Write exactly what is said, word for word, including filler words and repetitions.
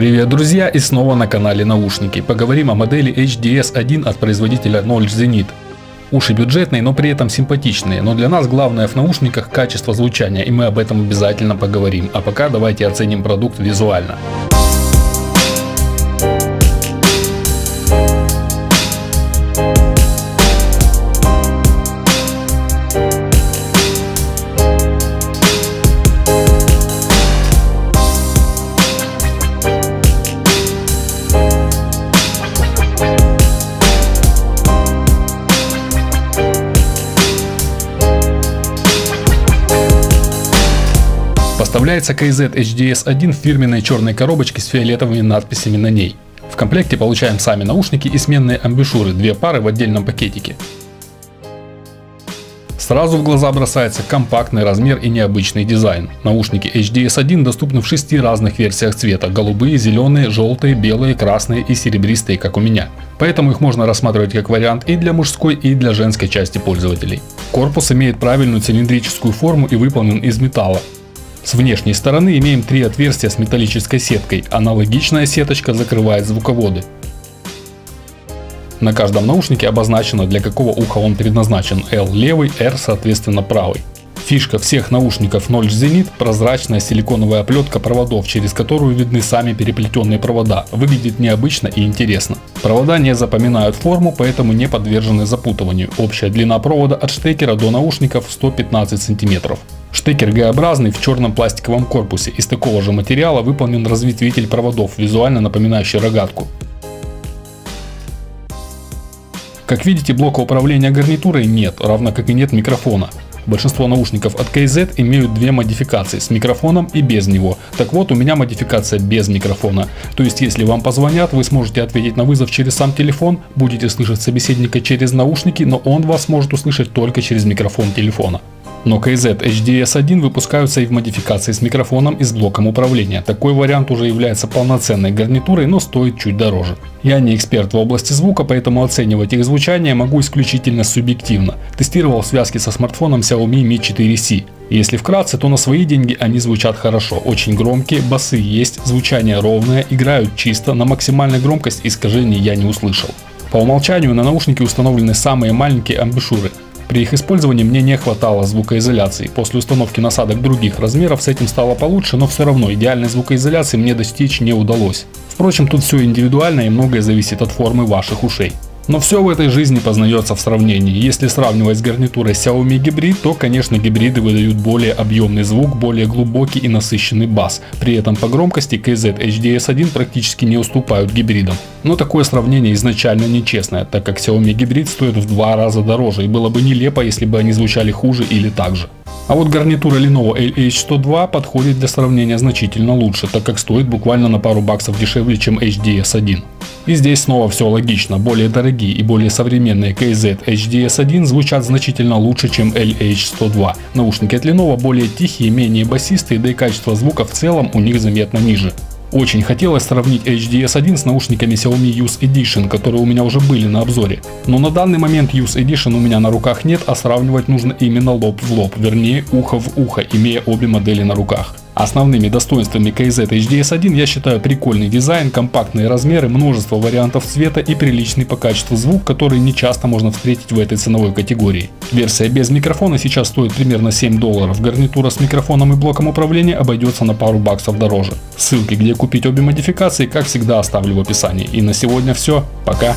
Привет, друзья, и снова на канале Наушники. Поговорим о модели эйч ди эс один от производителя Knowledge Zenith. Уши бюджетные, но при этом симпатичные, но для нас главное в наушниках качество звучания, и мы об этом обязательно поговорим. А пока давайте оценим продукт визуально. Поставляется кей зет эйч ди эс один в фирменной черной коробочке с фиолетовыми надписями на ней. В комплекте получаем сами наушники и сменные амбушюры, две пары в отдельном пакетике. Сразу в глаза бросается компактный размер и необычный дизайн. Наушники эйч ди эс один доступны в шести разных версиях цвета: голубые, зеленые, желтые, белые, красные и серебристые, как у меня. Поэтому их можно рассматривать как вариант и для мужской, и для женской части пользователей. Корпус имеет правильную цилиндрическую форму и выполнен из металла. С внешней стороны имеем три отверстия с металлической сеткой, аналогичная сеточка закрывает звуководы. На каждом наушнике обозначено, для какого уха он предназначен: L левый, R соответственно правый. Фишка всех наушников Knowledge Zenith — прозрачная силиконовая оплетка проводов, через которую видны сами переплетенные провода. Выглядит необычно и интересно. Провода не запоминают форму, поэтому не подвержены запутыванию. Общая длина провода от штекера до наушников сто пятнадцать сантиметров. Штекер Г-образный в черном пластиковом корпусе. Из такого же материала выполнен разветвитель проводов, визуально напоминающий рогатку. Как видите, блока управления гарнитурой нет, равно как и нет микрофона. Большинство наушников от кей зет имеют две модификации: с микрофоном и без него. Так вот, у меня модификация без микрофона. То есть, если вам позвонят, вы сможете ответить на вызов через сам телефон, будете слышать собеседника через наушники, но он вас может услышать только через микрофон телефона. Но кей зет эйч ди эс один выпускаются и в модификации с микрофоном и с блоком управления. Такой вариант уже является полноценной гарнитурой, но стоит чуть дороже. Я не эксперт в области звука, поэтому оценивать их звучание могу исключительно субъективно. Тестировал в связке со смартфоном Xiaomi ми четыре си. Если вкратце, то на свои деньги они звучат хорошо. Очень громкие, басы есть, звучание ровное, играют чисто, на максимальной громкость искажений я не услышал. По умолчанию на наушники установлены самые маленькие амбушюры. При их использовании мне не хватало звукоизоляции. После установки насадок других размеров с этим стало получше, но все равно идеальной звукоизоляции мне достичь не удалось. Впрочем, тут все индивидуально и многое зависит от формы ваших ушей. Но все в этой жизни познается в сравнении. Если сравнивать с гарнитурой Xiaomi Hybrid, то, конечно, гибриды выдают более объемный звук, более глубокий и насыщенный бас. При этом по громкости кей зет эйч ди эс один практически не уступают гибридам. Но такое сравнение изначально нечестное, так как Xiaomi Hybrid стоит в два раза дороже, и было бы нелепо, если бы они звучали хуже или так же. А вот гарнитура Lenovo эл эйч сто два подходит для сравнения значительно лучше, так как стоит буквально на пару баксов дешевле, чем эйч ди эс один. И здесь снова все логично: более дорогие и более современные кей зет эйч ди эс один звучат значительно лучше, чем эл эйч сто два. Наушники от Lenovo более тихие, менее басистые, да и качество звука в целом у них заметно ниже. Очень хотелось сравнить эйч ди эс один с наушниками Xiaomi Use Edition, которые у меня уже были на обзоре. Но на данный момент Use Edition у меня на руках нет, а сравнивать нужно именно лоб в лоб, вернее ухо в ухо, имея обе модели на руках. Основными достоинствами кей зет эйч ди эс один я считаю прикольный дизайн, компактные размеры, множество вариантов цвета и приличный по качеству звук, который не часто можно встретить в этой ценовой категории. Версия без микрофона сейчас стоит примерно семь долларов, гарнитура с микрофоном и блоком управления обойдется на пару баксов дороже. Ссылки, где купить обе модификации, как всегда, оставлю в описании. И на сегодня все, пока!